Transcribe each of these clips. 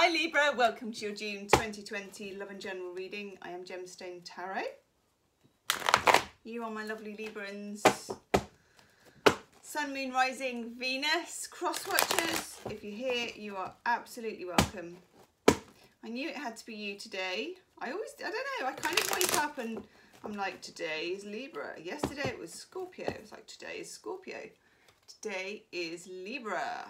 Hi Libra, welcome to your June 2020 Love and General reading. I am Gemstone Tarot. You are my lovely Librans. Sun, Moon, Rising, Venus, Cross Watchers. If you're here, you are absolutely welcome. I knew it had to be you today. I don't know, I kind of wake up and I'm like, today is Libra. Yesterday it was Scorpio. It was like, today is Scorpio. Today is Libra.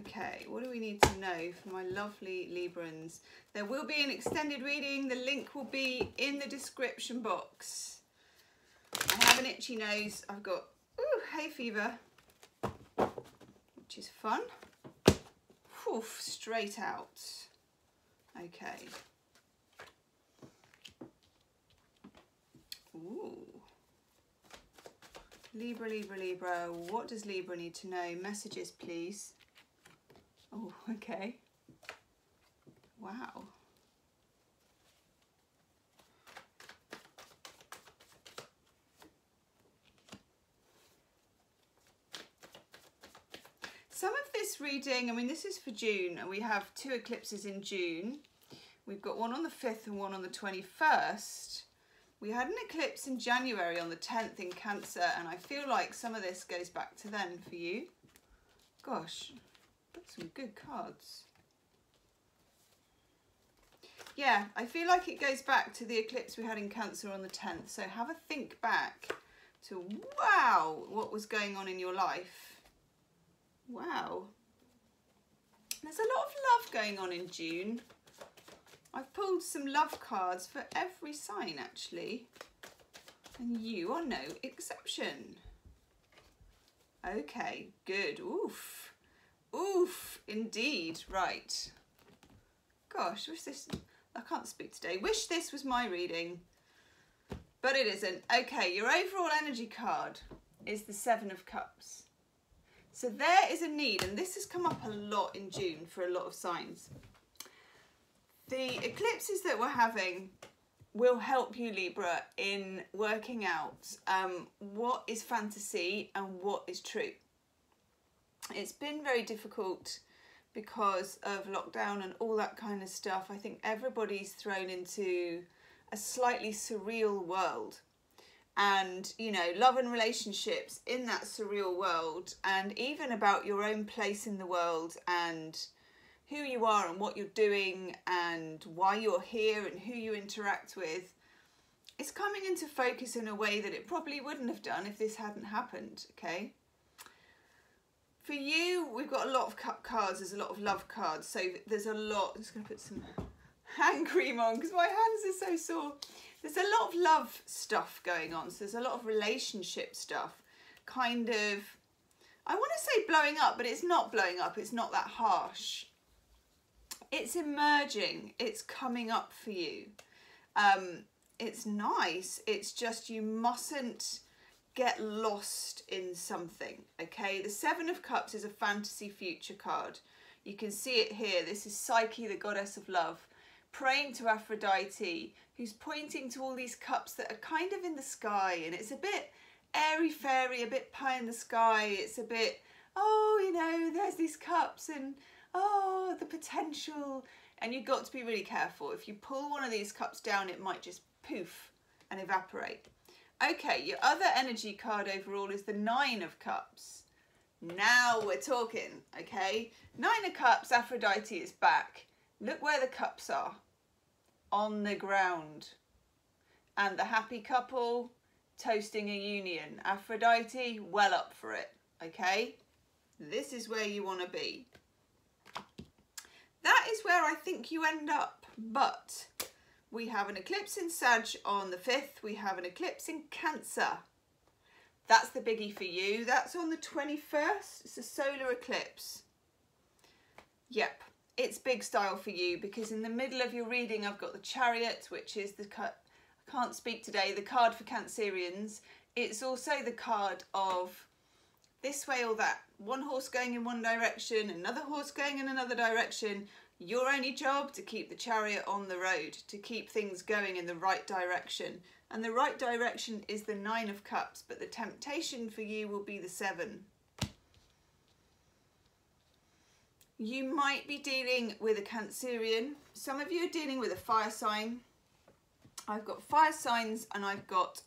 Okay, what do we need to know for my lovely Librans? There will be an extended reading. The link will be in the description box. I have an itchy nose. I've got hay fever, which is fun. Poof, straight out. Okay. Ooh. Libra, Libra, Libra. What does Libra need to know? Messages, please. Oh, okay. Wow. Some of this reading, I mean, this is for June, and we have two eclipses in June. We've got one on the 5th and one on the 21st. We had an eclipse in January on the 10th in Cancer, and I feel like some of this goes back to then for you. Gosh. Some good cards. Yeah, I feel like it goes back to the eclipse we had in Cancer on the 10th. So have a think back to, wow, what was going on in your life. Wow. There's a lot of love going on in June. I've pulled some love cards for every sign, actually. And you are no exception. Okay, good. Oof. Oof, indeed, right. Gosh, wish this, I can't speak today. Wish this was my reading, but it isn't. Okay, your overall energy card is the 7 of Cups. So there is a need, and this has come up a lot in June for a lot of signs. The eclipses that we're having will help you, Libra, in working out what is fantasy and what is truth. It's been very difficult because of lockdown and all that kind of stuff. I think everybody's thrown into a slightly surreal world, and you know, love and relationships in that surreal world, and even about your own place in the world and who you are and what you're doing and why you're here and who you interact with. It's coming into focus in a way that it probably wouldn't have done if this hadn't happened, okay? For you, we've got a lot of cup cards, there's a lot of love cards, so there's a lot. I'm just going to put some hand cream on because my hands are so sore. There's a lot of love stuff going on, so there's a lot of relationship stuff, kind of, I want to say blowing up, but it's not blowing up, it's not that harsh. It's emerging, it's coming up for you. It's nice, it's just you mustn't get lost in something, okay? The 7 of Cups is a fantasy future card. You can see it here. This is Psyche, the goddess of love, praying to Aphrodite, who's pointing to all these cups that are kind of in the sky, and it's a bit airy-fairy, a bit pie in the sky. It's a bit, oh, you know, there's these cups and, oh, the potential. And you've got to be really careful. If you pull one of these cups down, it might just poof and evaporate. Okay, your other energy card overall is the 9 of Cups. Now we're talking, okay? 9 of Cups, Aphrodite is back. Look where the cups are, on the ground. And the happy couple, toasting a union. Aphrodite, well up for it, okay? This is where you want to be. That is where I think you end up, but we have an eclipse in Sag on the 5th. We have an eclipse in Cancer. That's the biggie for you. That's on the 21st. It's a solar eclipse. Yep, it's big style for you because in the middle of your reading, I've got the Chariot, which is the card. I can't speak today. The card for Cancerians. It's also the card of this way or that. One horse going in one direction, another horse going in another direction. Your only job to keep the chariot on the road, to keep things going in the right direction. And the right direction is the 9 of Cups, but the temptation for you will be the 7. You might be dealing with a Cancerian. Some of you are dealing with a fire sign. I've got fire signs and I've got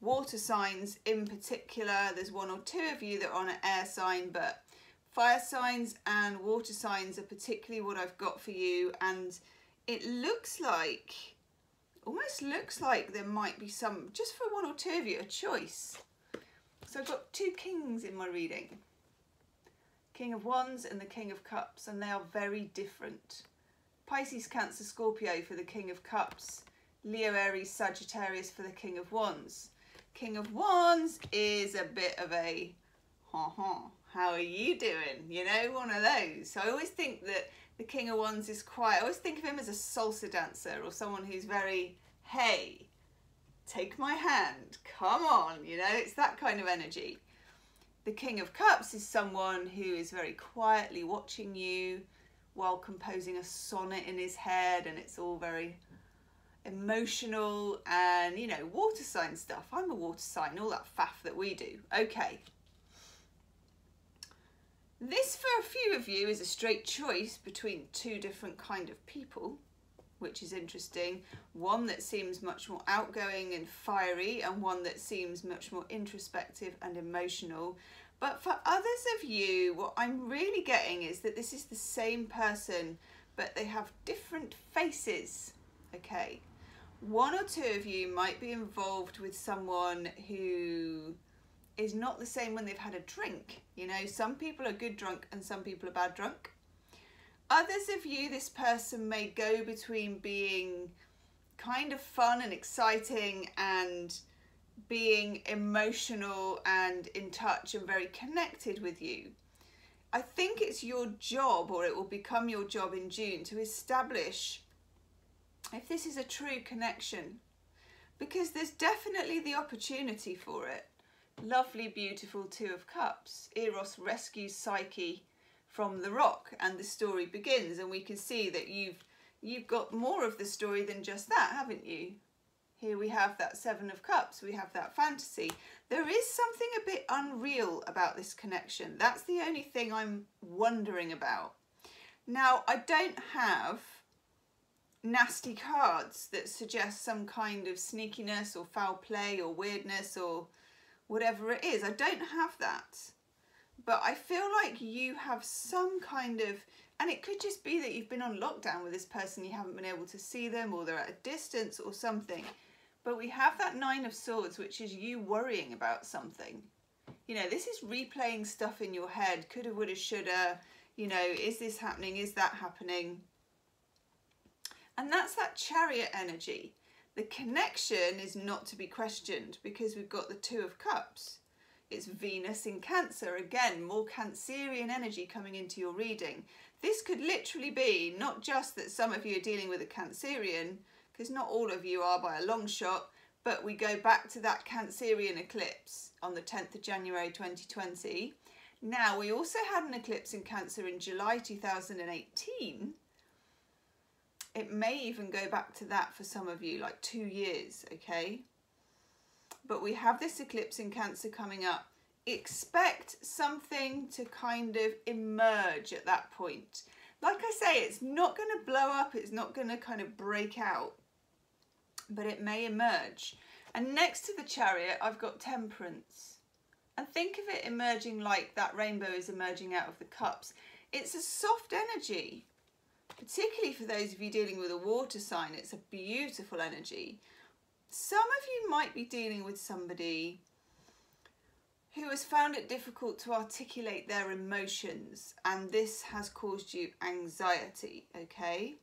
water signs in particular. There's one or two of you that are on an air sign, but fire signs and water signs are particularly what I've got for you. And it looks like, almost looks like there might be some, just for one or two of you, a choice. So I've got two kings in my reading. King of Wands and the King of Cups, and they are very different. Pisces, Cancer, Scorpio for the King of Cups. Leo, Aries, Sagittarius for the King of Wands. King of Wands is a bit of a, how are you doing? You know, one of those. So I always think that the King of Wands is quiet. I always think of him as a salsa dancer or someone who's very, hey, take my hand, come on, you know, it's that kind of energy. The King of Cups is someone who is very quietly watching you while composing a sonnet in his head, and it's all very emotional and, you know, water sign stuff. I'm a water sign, all that faff that we do. Okay. This for a few of you is a straight choice between two different kind of people, which is interesting. One that seems much more outgoing and fiery, and one that seems much more introspective and emotional. But for others of you, what I'm really getting is that this is the same person, but they have different faces. Okay, one or two of you might be involved with someone who is not the same when they've had a drink. You know, some people are good drunk and some people are bad drunk. Others of you, this person may go between being kind of fun and exciting and being emotional and in touch and very connected with you. I think it's your job, or it will become your job in June, to establish if this is a true connection, because there's definitely the opportunity for it. Lovely, beautiful Two of Cups. Eros rescues Psyche from the rock and the story begins, and we can see that you've got more of the story than just that, haven't you? Here we have that Seven of Cups, we have that fantasy. There is something a bit unreal about this connection. That's the only thing I'm wondering about. Now, I don't have nasty cards that suggest some kind of sneakiness or foul play or weirdness or whatever it is. I don't have that, but I feel like you have some kind of, and it could just be that you've been on lockdown with this person, you haven't been able to see them, or they're at a distance or something. But we have that Nine of Swords, which is you worrying about something. You know, this is replaying stuff in your head. Coulda, woulda, shoulda, you know, is this happening? Is that happening? And that's that Chariot energy. The connection is not to be questioned because we've got the Two of Cups. It's Venus in Cancer. Again, more Cancerian energy coming into your reading. This could literally be not just that some of you are dealing with a Cancerian, because not all of you are by a long shot, but we go back to that Cancerian eclipse on the 10th of January 2020. Now, we also had an eclipse in Cancer in July 2018. It may even go back to that for some of you, like 2 years, okay? But we have this eclipse in Cancer coming up. Expect something to kind of emerge at that point. Like I say, it's not going to blow up, it's not going to kind of break out, but it may emerge. And next to the Chariot, I've got Temperance. And think of it emerging like that rainbow is emerging out of the cups. It's a soft energy, particularly for those of you dealing with a water sign. It's a beautiful energy. Some of you might be dealing with somebody who has found it difficult to articulate their emotions, and this has caused you anxiety, okay?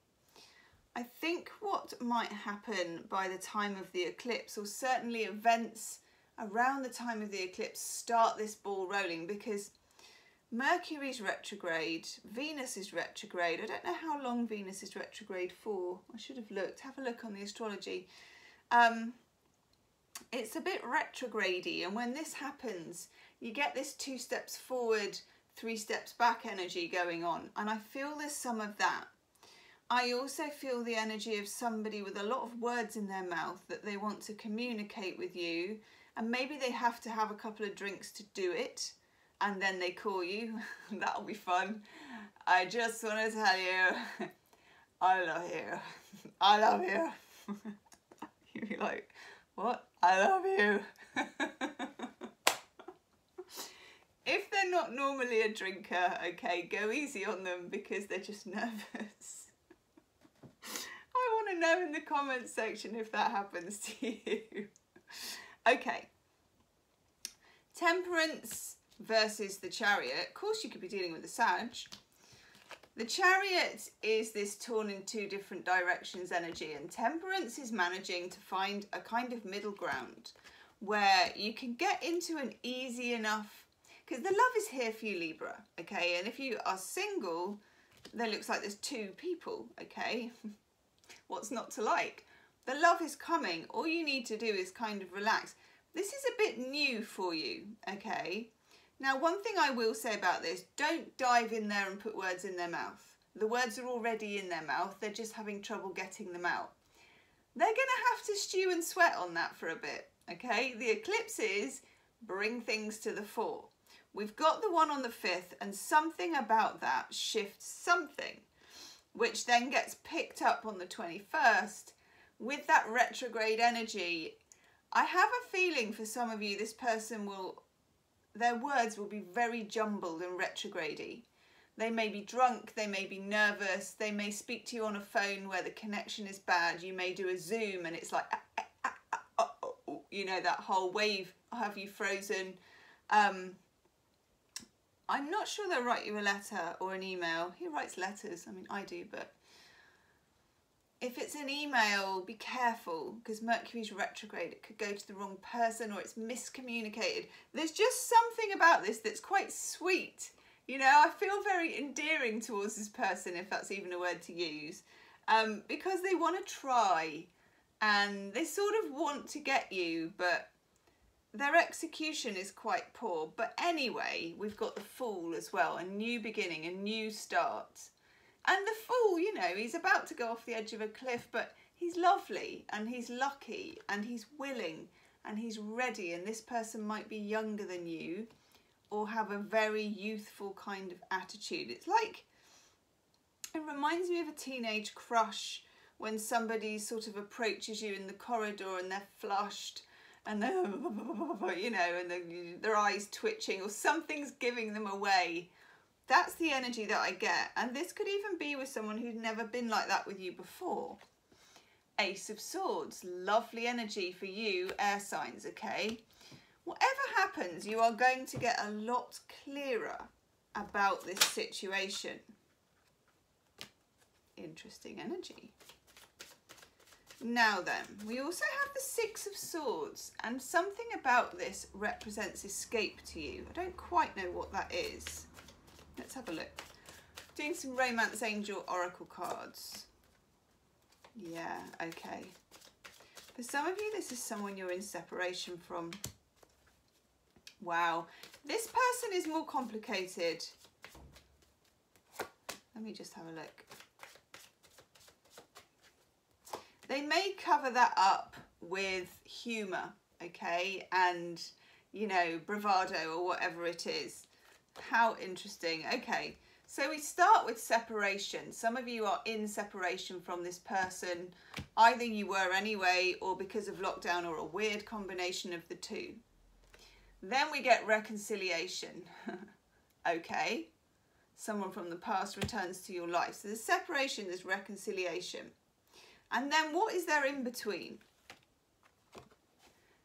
I think what might happen by the time of the eclipse, or certainly events around the time of the eclipse, start this ball rolling, because Mercury's retrograde, Venus is retrograde. I don't know how long Venus is retrograde for. I should have looked. Have a look on the astrology. It's a bit retrograde-y, and when this happens you get this 2 steps forward, 3 steps back energy going on, and I feel there's some of that. I also feel the energy of somebody with a lot of words in their mouth that they want to communicate with you, and maybe they have to have a couple of drinks to do it, and then they call you. That'll be fun. I just want to tell you, I love you. I love you. You'd be like, what? I love you. If they're not normally a drinker, okay, go easy on them because they're just nervous. I want to know in the comments section if that happens to you. Okay. Temperance versus the Chariot. Of course you could be dealing with the Sag. The Chariot is this torn in two different directions energy, and Temperance is managing to find a kind of middle ground where you can get into an easy enough, because the love is here for you, Libra, okay? And if you are single, then it looks like there's two people, okay? What's not to like? The love is coming. All you need to do is kind of relax. This is a bit new for you, okay? Now, one thing I will say about this, don't dive in there and put words in their mouth. The words are already in their mouth. They're just having trouble getting them out. They're going to have to stew and sweat on that for a bit, okay? The eclipses bring things to the fore. We've got the one on the 5th, and something about that shifts something, which then gets picked up on the 21st with that retrograde energy. I have a feeling for some of you, this person will, their words will be very jumbled and retrograde-y. They may be drunk, they may be nervous, they may speak to you on a phone where the connection is bad, you may do a Zoom and it's like, you know, that whole wave, have you frozen? I'm not sure they'll write you a letter or an email. Who writes letters? I mean, I do, but if it's an email, be careful because Mercury's retrograde. It could go to the wrong person or it's miscommunicated. There's just something about this that's quite sweet. You know, I feel very endearing towards this person, if that's even a word to use, because they want to try and they sort of want to get you, but their execution is quite poor. But anyway, we've got the Fool as well, a new beginning, a new start. And the Fool, you know, he's about to go off the edge of a cliff, but he's lovely and he's lucky and he's willing and he's ready. And this person might be younger than you or have a very youthful kind of attitude. It's like, it reminds me of a teenage crush when somebody sort of approaches you in the corridor and they're flushed and they're, you know, and their eyes twitching or something's giving them away. That's the energy that I get. And this could even be with someone who's never been like that with you before. Ace of Swords, lovely energy for you, air signs, okay? Whatever happens, you are going to get a lot clearer about this situation. Interesting energy. Now then, we also have the 6 of Swords, and something about this represents escape to you. I don't quite know what that is. Let's have a look. Doing some Romance Angel Oracle cards. Yeah, okay. For some of you, this is someone you're in separation from. Wow. This person is more complicated. Let me just have a look. They may cover that up with humour, okay? And, you know, bravado or whatever it is. How interesting. Okay, so we start with separation. Some of you are in separation from this person. Either you were anyway, or because of lockdown, or a weird combination of the two. Then we get reconciliation. Okay, someone from the past returns to your life. So there's separation, there's reconciliation. And then what is there in between?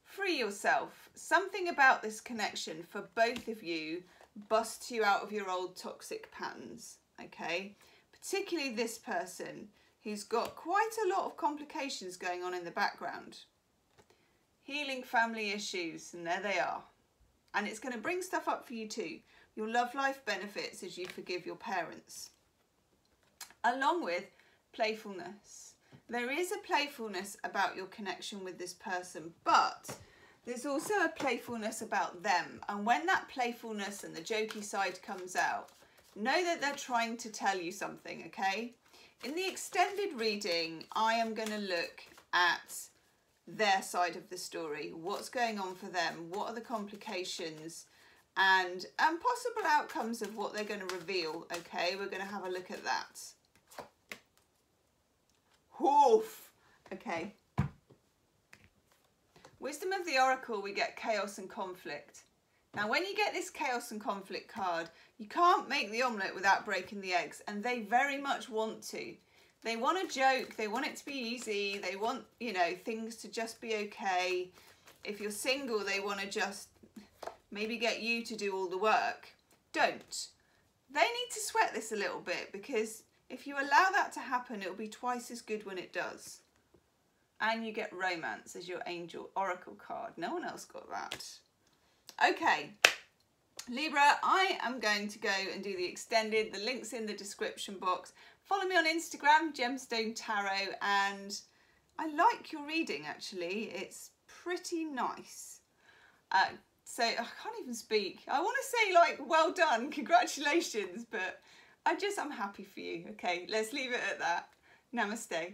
Free yourself. Something about this connection for both of you busts you out of your old toxic patterns, okay? Particularly this person who's got quite a lot of complications going on in the background. Healing family issues, and there they are. And it's going to bring stuff up for you too. Your love life benefits as you forgive your parents. Along with playfulness. There is a playfulness about your connection with this person, but there's also a playfulness about them. And when that playfulness and the jokey side comes out, know that they're trying to tell you something, okay? In the extended reading, I am going to look at their side of the story. What's going on for them? What are the complications? and possible outcomes of what they're going to reveal. Okay, we're going to have a look at that. Oof. Okay. Wisdom of the Oracle, we get chaos and conflict. Now, when you get this chaos and conflict card, you can't make the omelette without breaking the eggs, and they very much want to. They want a joke, they want it to be easy, they want, you know, things to just be okay. If you're single, they want to just maybe get you to do all the work. Don't. They need to sweat this a little bit, because if you allow that to happen, it'll be twice as good when it does. And you get romance as your angel oracle card. No one else got that. Okay, Libra, I am going to go and do the extended. The link's in the description box. Follow me on Instagram, Gemstone Tarot, and I like your reading, actually. It's pretty nice. So I can't even speak. I want to say, like, well done, congratulations, but I'm happy for you. Okay, let's leave it at that. Namaste.